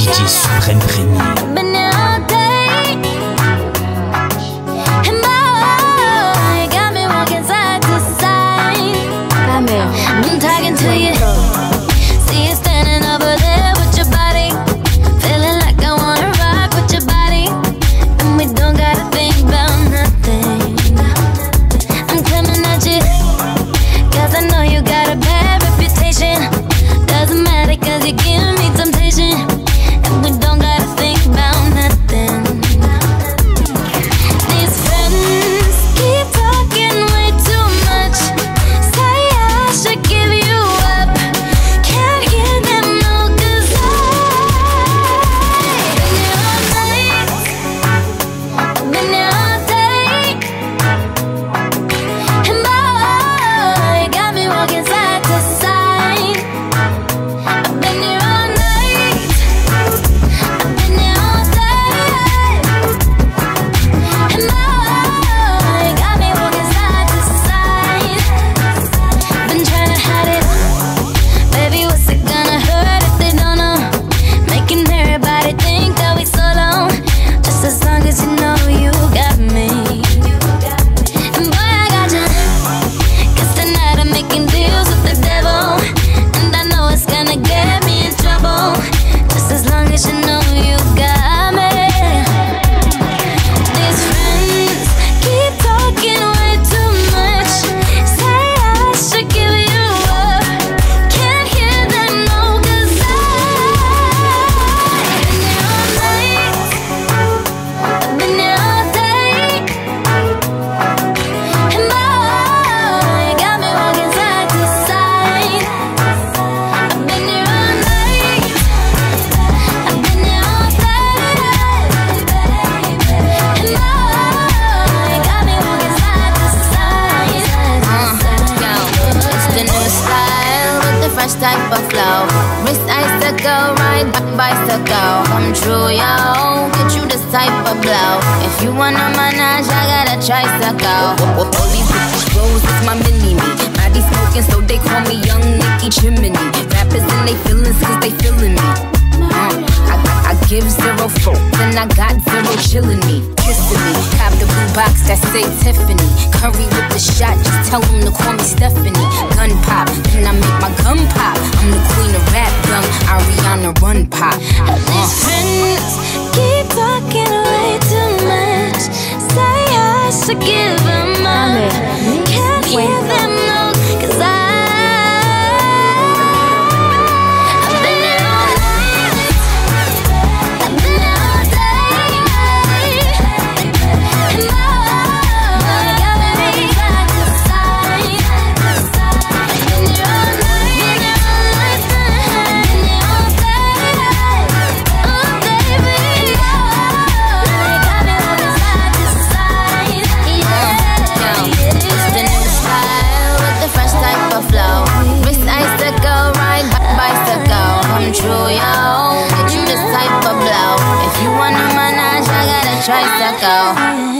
DJ Supreme 1er. Type of flow, wrist icicle, ride bicycle. Come true, yo. Get you this type of blow. If you wanna manage, I got a tricycle. All these bitches rose, it's my mini me. I be smoking, so they call me Young Nicky Chimney. Rappers and they feelings, 'cause they feeling me. I give 0 fucks, and I got 0 chillin' me, kissin' me. Cop the blue box that say Tiffany Curry with the shot. Just tell 'em to call me Stephanie Gun pop, then I make my gun pop. I'm the queen of rap, young Ariana Run pop. These friends keep talking way too much. Say I should give 'em up. Can't hear them no, 'cause I got a tricycle.